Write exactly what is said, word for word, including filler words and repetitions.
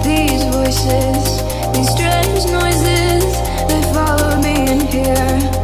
these voices, these strange noises, they follow me in here.